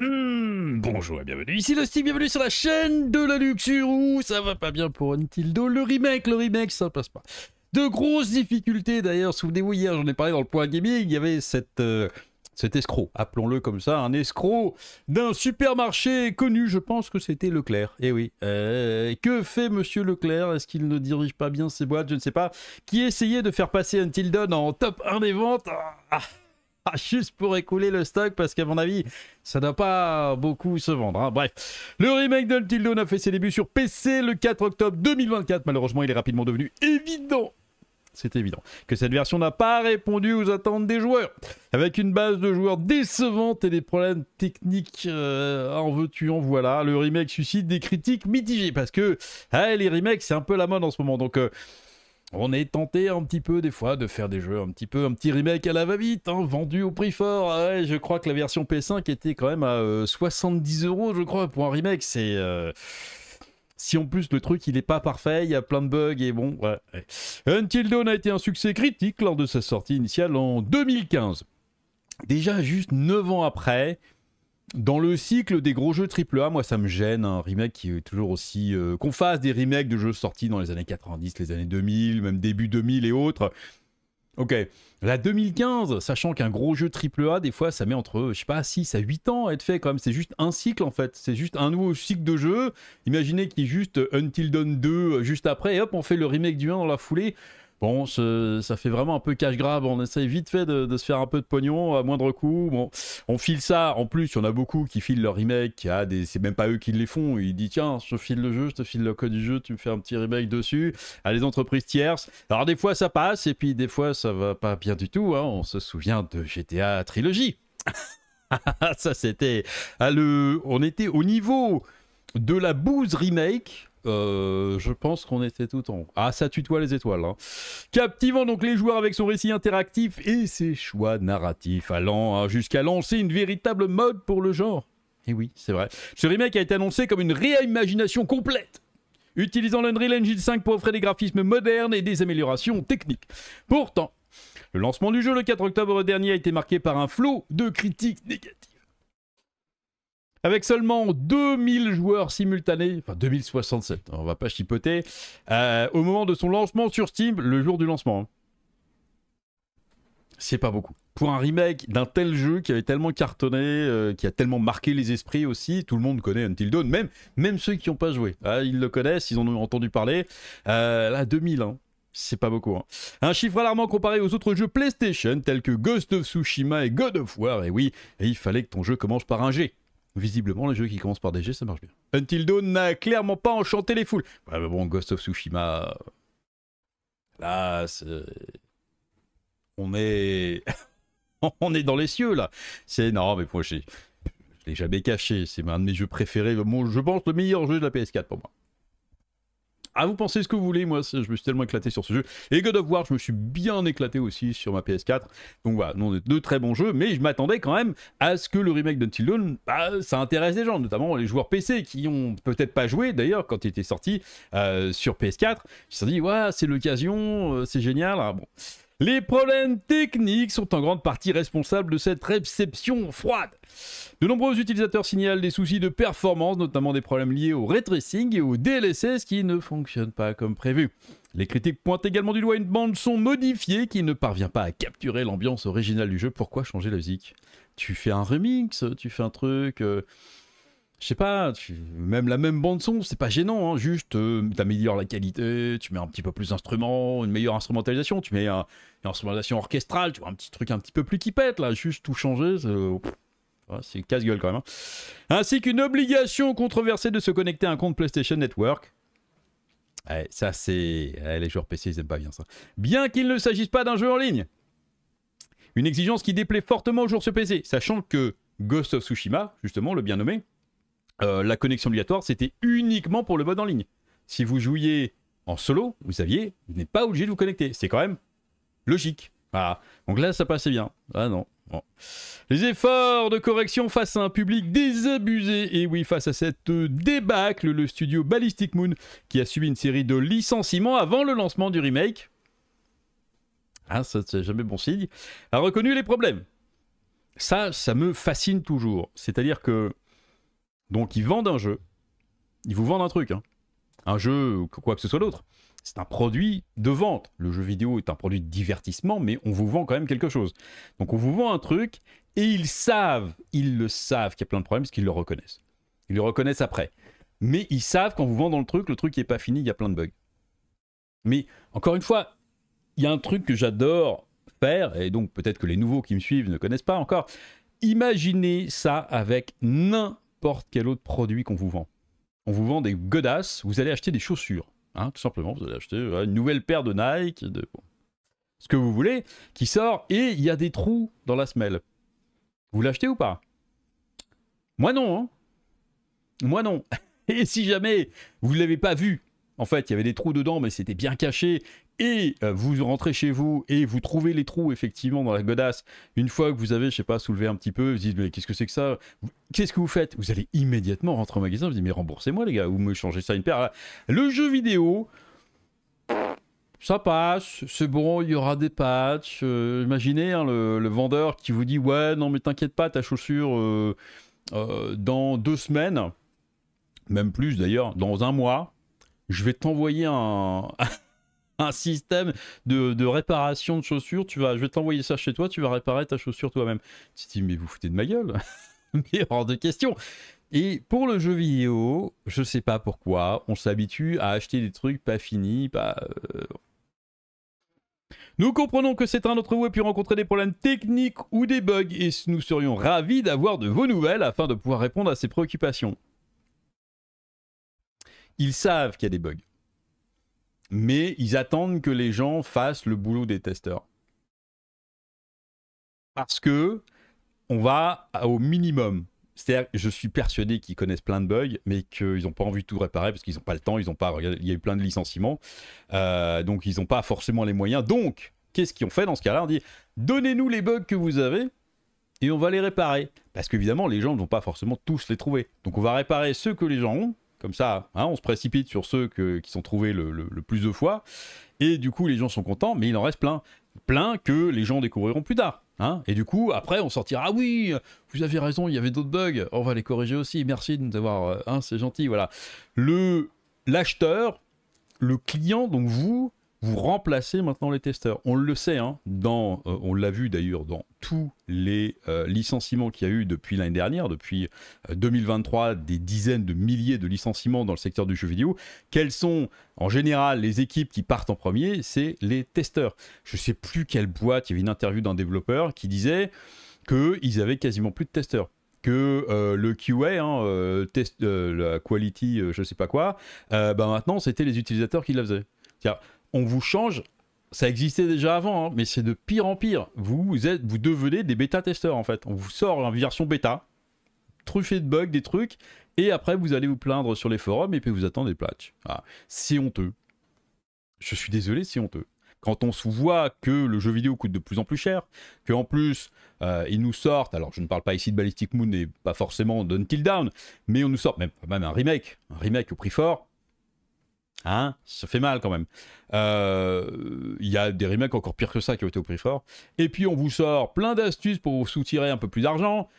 Bonjour et bienvenue, ici le stick, bienvenue sur la chaîne de la luxure où ça va pas bien pour Until Dawn, le remake ça passe pas. De grosses difficultés d'ailleurs, souvenez-vous hier j'en ai parlé dans le point gaming, il y avait cet escroc, appelons-le comme ça, un escroc d'un supermarché connu, je pense que c'était Leclerc, et oui. Que fait monsieur Leclerc? Est-ce qu'il ne dirige pas bien ses boîtes? Je ne sais pas. Qui essayait de faire passer Until Dawn en top 1 des ventes juste pour écouler le stock, parce qu'à mon avis, ça ne doit pas beaucoup se vendre. Hein. Bref, le remake de Until Dawn a fait ses débuts sur PC le 4 octobre 2024. Malheureusement, il est rapidement devenu évident. C'est évident que cette version n'a pas répondu aux attentes des joueurs. Avec une base de joueurs décevante et des problèmes techniques en veux-tu en voilà, le remake suscite des critiques mitigées. Parce que les remakes, c'est un peu la mode en ce moment. Donc... on est tenté un petit peu des fois de faire des jeux un petit remake à la va-vite, hein, vendu au prix fort. Ouais, je crois que la version PS5 était quand même à 70 euros, je crois, pour un remake. C'est si en plus le truc il est pas parfait, il y a plein de bugs et bon. Ouais, ouais. Until Dawn a été un succès critique lors de sa sortie initiale en 2015. Déjà juste 9 ans après. Dans le cycle des gros jeux AAA, moi ça me gêne, un remake qui est toujours aussi... qu'on fasse des remakes de jeux sortis dans les années 90, les années 2000, même début 2000 et autres. Ok, la 2015, sachant qu'un gros jeu AAA, des fois ça met entre, je sais pas, 6 à 8 ans à être fait quand même. C'est juste un cycle en fait, c'est juste un nouveau cycle de jeu. Imaginez qu'il y ait juste Until Dawn 2 juste après, et hop, on fait le remake du 1 dans la foulée. Bon, ça fait vraiment un peu cash grab, on essaye vite fait de se faire un peu de pognon à moindre coût. Bon, on file ça, en plus, il y en a beaucoup qui filent leur remake, c'est même pas eux qui les font, ils disent tiens, je te file le jeu, je te file le code du jeu, tu me fais un petit remake dessus, à les entreprises tierces. Alors des fois ça passe, et puis des fois ça va pas bien du tout, hein. On se souvient de GTA Trilogy. Ça c'était... On était au niveau de la bouse remake... je pense qu'on était tout en haut. Ah, ça tutoie les étoiles. Hein. Captivant donc les joueurs avec son récit interactif et ses choix narratifs allant jusqu'à lancer une véritable mode pour le genre. Et oui, c'est vrai. Ce remake a été annoncé comme une réimagination complète, utilisant l'Unreal Engine 5 pour offrir des graphismes modernes et des améliorations techniques. Pourtant, le lancement du jeu le 4 octobre dernier a été marqué par un flot de critiques négatives. Avec seulement 2000 joueurs simultanés, enfin 2067, on va pas chipoter, au moment de son lancement sur Steam, le jour du lancement. Hein. C'est pas beaucoup. Pour un remake d'un tel jeu qui avait tellement cartonné, qui a tellement marqué les esprits aussi, tout le monde connaît Until Dawn, même ceux qui n'ont pas joué. Ils le connaissent, ils en ont entendu parler. Là, 2000, hein. C'est pas beaucoup. Hein. Un chiffre alarmant comparé aux autres jeux PlayStation, tels que Ghost of Tsushima et God of War. Et oui, et il fallait que ton jeu commence par un G. Visiblement, les jeux qui commencent par des G, ça marche bien. Until Dawn n'a clairement pas enchanté les foules. Ouais, mais bon, Ghost of Tsushima... Là, c'est... On est dans les cieux, là. C'est énorme, mais moi, je l'ai jamais caché. C'est un de mes jeux préférés. Bon, je pense le meilleur jeu de la PS4, pour moi. Ah, vous pensez ce que vous voulez, moi, je me suis tellement éclaté sur ce jeu. Et God of War, je me suis bien éclaté aussi sur ma PS4. Donc voilà, on est deux très bons jeux, mais je m'attendais quand même à ce que le remake d'Until Dawn, ça intéresse les gens, notamment les joueurs PC qui ont peut-être pas joué, d'ailleurs, quand il était sorti sur PS4. Ils se sont dit, ouais, c'est l'occasion, c'est génial. Ah, bon. Les problèmes techniques sont en grande partie responsables de cette réception froide. De nombreux utilisateurs signalent des soucis de performance, notamment des problèmes liés au ray tracing et au DLSS qui ne fonctionnent pas comme prévu. Les critiques pointent également du doigt une bande-son modifiée qui ne parvient pas à capturer l'ambiance originale du jeu. Pourquoi changer la musique? Tu fais un remix, tu fais un truc... je sais pas, même la même bande son, c'est pas gênant, hein, juste t'améliores la qualité, tu mets un petit peu plus d'instruments, une meilleure instrumentalisation, tu mets une instrumentation orchestrale, tu vois, un petit truc un petit peu plus qui pète, là, juste tout changer, c'est casse-gueule quand même. Hein. Ainsi qu'une obligation controversée de se connecter à un compte PlayStation Network. Ouais, ça c'est... Ouais, les joueurs PC, ils aiment pas bien ça. Bien qu'il ne s'agisse pas d'un jeu en ligne. Une exigence qui déplaît fortement aux joueurs sur PC, sachant que Ghost of Tsushima, justement, le bien nommé, la connexion obligatoire, c'était uniquement pour le mode en ligne. Si vous jouiez en solo, vous saviez, vous n'êtes pas obligé de vous connecter. C'est quand même logique. Voilà. Donc là, ça passait bien. Ah non. Bon. Les efforts de correction face à un public désabusé. Et oui, face à cette débâcle, le studio Ballistic Moon, qui a subi une série de licenciements avant le lancement du remake, ça c'est jamais bon signe, a reconnu les problèmes. ça, ça me fascine toujours. C'est-à-dire que, donc ils vendent un jeu, ils vous vendent un truc, hein. Un jeu ou quoi que ce soit d'autre. C'est un produit de vente. Le jeu vidéo est un produit de divertissement, mais on vous vend quand même quelque chose. Donc on vous vend un truc et ils le savent qu'il y a plein de problèmes parce qu'ils le reconnaissent. Ils le reconnaissent après. Mais ils savent quand vous vendez le truc n'est pas fini, il y a plein de bugs. Mais encore une fois, il y a un truc que j'adore faire, et donc peut-être que les nouveaux qui me suivent ne connaissent pas encore. Imaginez ça avec n'importe quel autre produit qu'on vous vend. On vous vend des godasses, vous allez acheter des chaussures. Hein, tout simplement, vous allez acheter une nouvelle paire de Nike, de ce que vous voulez, qui sort et il y a des trous dans la semelle. Vous l'achetez ou pas? Moi non, hein. Moi non. Et si jamais vous ne l'avez pas vu, en fait, il y avait des trous dedans, mais c'était bien caché, et vous rentrez chez vous et vous trouvez les trous effectivement dans la godasse. Une fois que vous avez, je sais pas, soulevé un petit peu, vous dites mais qu'est-ce que c'est que ça? Qu'est-ce que vous faites? Vous allez immédiatement rentrer au magasin, vous dites mais remboursez-moi les gars, ou me changez ça une paire. Le jeu vidéo, ça passe, c'est bon, il y aura des patchs. Imaginez hein, le vendeur qui vous dit ouais non mais t'inquiète pas, ta chaussure dans 2 semaines, même plus d'ailleurs, dans 1 mois, je vais t'envoyer un système de réparation de chaussures, je vais t'envoyer ça chez toi, tu vas réparer ta chaussure toi-même. Tu te dis, mais vous foutez de ma gueule. Mais hors de question. Et pour le jeu vidéo, je sais pas pourquoi, on s'habitue à acheter des trucs pas finis, Nous comprenons que certains d'entre vous aient pu rencontrer des problèmes techniques ou des bugs, et nous serions ravis d'avoir de vos nouvelles afin de pouvoir répondre à ces préoccupations. Ils savent qu'il y a des bugs. Mais ils attendent que les gens fassent le boulot des testeurs. Parce que on va au minimum. C'est-à-dire, je suis persuadé qu'ils connaissent plein de bugs, mais qu'ils n'ont pas envie de tout réparer parce qu'ils n'ont pas le temps, il y a eu plein de licenciements. Donc, ils n'ont pas forcément les moyens. Donc, qu'est-ce qu'ils ont fait dans ce cas-là? On dit, donnez-nous les bugs que vous avez et on va les réparer. Parce qu'évidemment, les gens ne vont pas forcément tous les trouver. Donc, on va réparer ceux que les gens ont. Comme ça, hein, on se précipite sur ceux qui sont trouvés le plus de fois. Et du coup, les gens sont contents, mais il en reste plein. Plein que les gens découvriront plus tard. Hein. Et du coup, après, on sortira, ah oui, vous avez raison, il y avait d'autres bugs. On va les corriger aussi. Merci de nous avoir... Hein, c'est gentil, voilà. L'acheteur, le client, donc vous, vous remplacez maintenant les testeurs. On le sait, hein, on l'a vu d'ailleurs dans tous les licenciements qu'il y a eu depuis l'année dernière, depuis 2023, des dizaines de milliers de licenciements dans le secteur du jeu vidéo. Quelles sont en général les équipes qui partent en premier? C'est les testeurs. Je ne sais plus quelle boîte, il y avait une interview d'un développeur qui disait qu'ils avaient quasiment plus de testeurs. Que le QA, hein, la quality, je ne sais pas quoi, bah maintenant c'était les utilisateurs qui la faisaient. Tiens, on vous change, ça existait déjà avant, hein, mais c'est de pire en pire. Vous devenez des bêta-testeurs en fait. On vous sort une version bêta, truffée de bugs, des trucs, et après vous allez vous plaindre sur les forums et puis vous attendez le patch. Ah, c'est honteux. Je suis désolé, c'est honteux. Quand on se voit que le jeu vidéo coûte de plus en plus cher, qu'en plus ils nous sortent, alors je ne parle pas ici de Ballistic Moon et pas forcément d'Until Dawn, mais on nous sort même un remake au prix fort. Hein, ça fait mal quand même. Il y a des remakes encore pires que ça qui ont été au prix fort. Et puis on vous sort plein d'astuces pour vous soutirer un peu plus d'argent,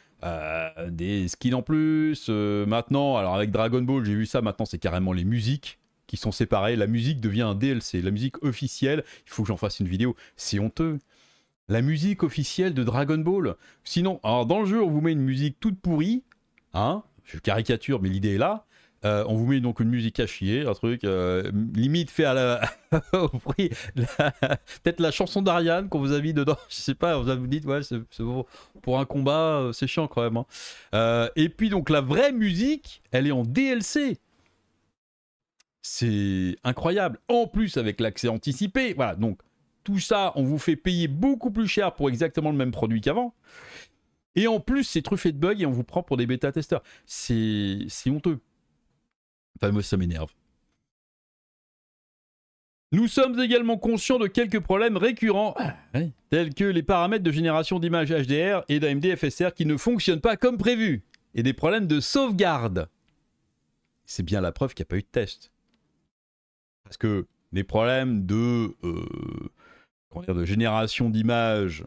des skins en plus. Maintenant, alors avec Dragon Ball, j'ai vu ça. Maintenant, c'est carrément les musiques qui sont séparées. La musique devient un DLC, la musique officielle. Il faut que j'en fasse une vidéo. C'est honteux. La musique officielle de Dragon Ball. Sinon, alors dans le jeu, on vous met une musique toute pourrie. Hein, je caricature, mais l'idée est là. On vous met donc une musique à chier, un truc limite fait à la... au prix, peut-être la chanson d'Ariane qu'on vous a mis dedans, je sais pas, vous dites ouais c'est bon. Pour un combat c'est chiant quand même. Hein. Et puis donc la vraie musique, elle est en DLC. C'est incroyable. En plus avec l'accès anticipé, voilà donc tout ça on vous fait payer beaucoup plus cher pour exactement le même produit qu'avant. Et en plus c'est truffé de bugs et on vous prend pour des bêta-testeurs. C'est honteux. Enfin, moi, ça m'énerve. Nous sommes également conscients de quelques problèmes récurrents, tels que les paramètres de génération d'images HDR et d'AMD FSR qui ne fonctionnent pas comme prévu, et des problèmes de sauvegarde. C'est bien la preuve qu'il n'y a pas eu de test. Parce que les problèmes de génération d'images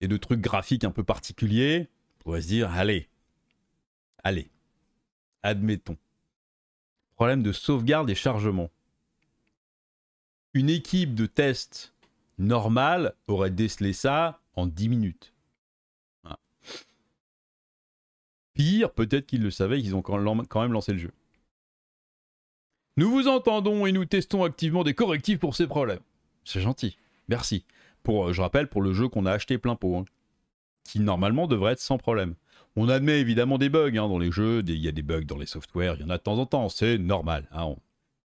et de trucs graphiques un peu particuliers, on pourrait se dire, allez, admettons. Problème de sauvegarde et chargement. Une équipe de test normale aurait décelé ça en 10 minutes. Voilà. Pire, peut-être qu'ils le savaient, ils ont quand même lancé le jeu. Nous vous entendons et nous testons activement des correctifs pour ces problèmes. C'est gentil, merci. Je rappelle, pour le jeu qu'on a acheté plein pot, hein, qui normalement devrait être sans problème. On admet évidemment des bugs hein, dans les jeux, il y a des bugs dans les softwares, il y en a de temps en temps, c'est normal. Hein,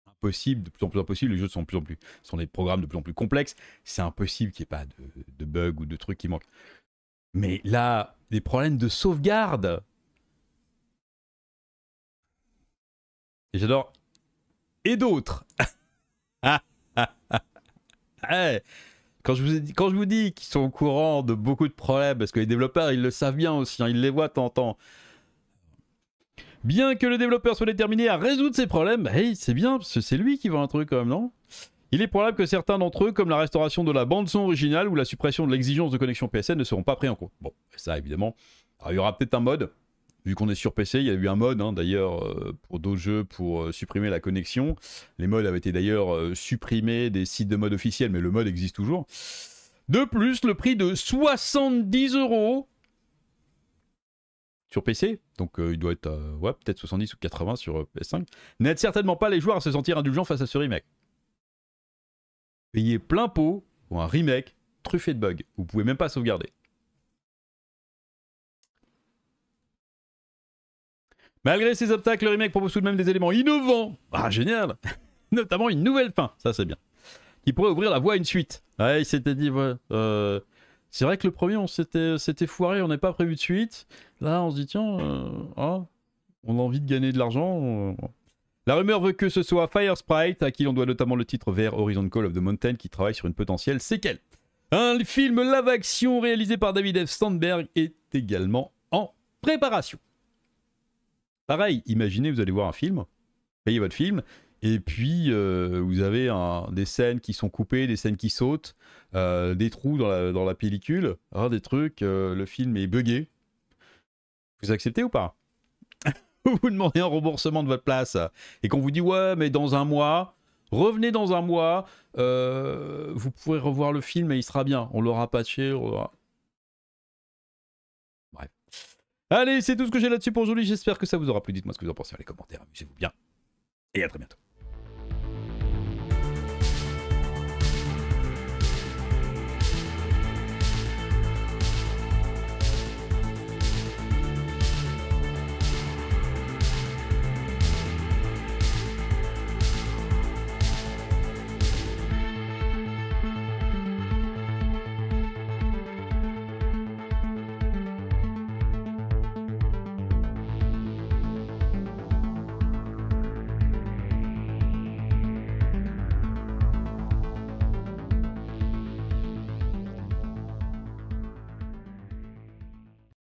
impossible, de plus en plus impossible, les jeux sont de plus en plus, sont des programmes de plus en plus complexes, c'est impossible qu'il n'y ait pas de bugs ou de trucs qui manquent. Mais là, des problèmes de sauvegarde. Et j'adore. Et d'autres. Hey. Quand je vous dis qu'ils sont au courant de beaucoup de problèmes, parce que les développeurs, ils le savent bien aussi, hein, ils les voient tant temps. Bien que le développeur soit déterminé à résoudre ces problèmes, hey, c'est bien, parce que c'est lui qui vend un truc quand même, non? Il est probable que certains d'entre eux, comme la restauration de la bande-son originale ou la suppression de l'exigence de connexion PSN, ne seront pas pris en compte. Bon, ça évidemment. Alors, il y aura peut-être un mode, vu qu'on est sur PC, il y a eu un mode hein, d'ailleurs pour d'autres jeux pour supprimer la connexion. Les modes avaient été d'ailleurs supprimés des sites de mode officiels, mais le mode existe toujours. De plus, le prix de 70 € sur PC, donc il doit être ouais, peut-être 70 ou 80 sur PS5, n'aide certainement pas les joueurs à se sentir indulgents face à ce remake. Payez plein pot pour un remake truffé de bugs. Vous pouvez même pas sauvegarder. Malgré ces obstacles, le remake propose tout de même des éléments innovants. Ah, génial. Notamment une nouvelle fin, ça c'est bien. Qui pourrait ouvrir la voie à une suite. Ouais, il s'était dit, ouais, c'est vrai que le premier, on s'était foiré, on n'est pas prévu de suite. Là, on se dit, tiens, oh, on a envie de gagner de l'argent. La rumeur veut que ce soit Fire Sprite, à qui l'on doit notamment le titre vert Horizon Call of the Mountain, qui travaille sur une potentielle séquelle. Un film live-action réalisé par David F. Sandberg est également en préparation. Pareil, imaginez, vous allez voir un film, payez votre film, et puis vous avez des scènes qui sont coupées, des scènes qui sautent, des trous dans la pellicule, hein, des trucs, le film est buggé. Vous acceptez ou pas? Vous demandez un remboursement de votre place, et qu'on vous dit « Ouais, mais dans un mois, revenez dans un mois, vous pourrez revoir le film et il sera bien, on l'aura patché, on l'aura... » Allez, c'est tout ce que j'ai là-dessus pour aujourd'hui. J'espère que ça vous aura plu. Dites-moi ce que vous en pensez dans les commentaires. Amusez-vous bien. Et à très bientôt.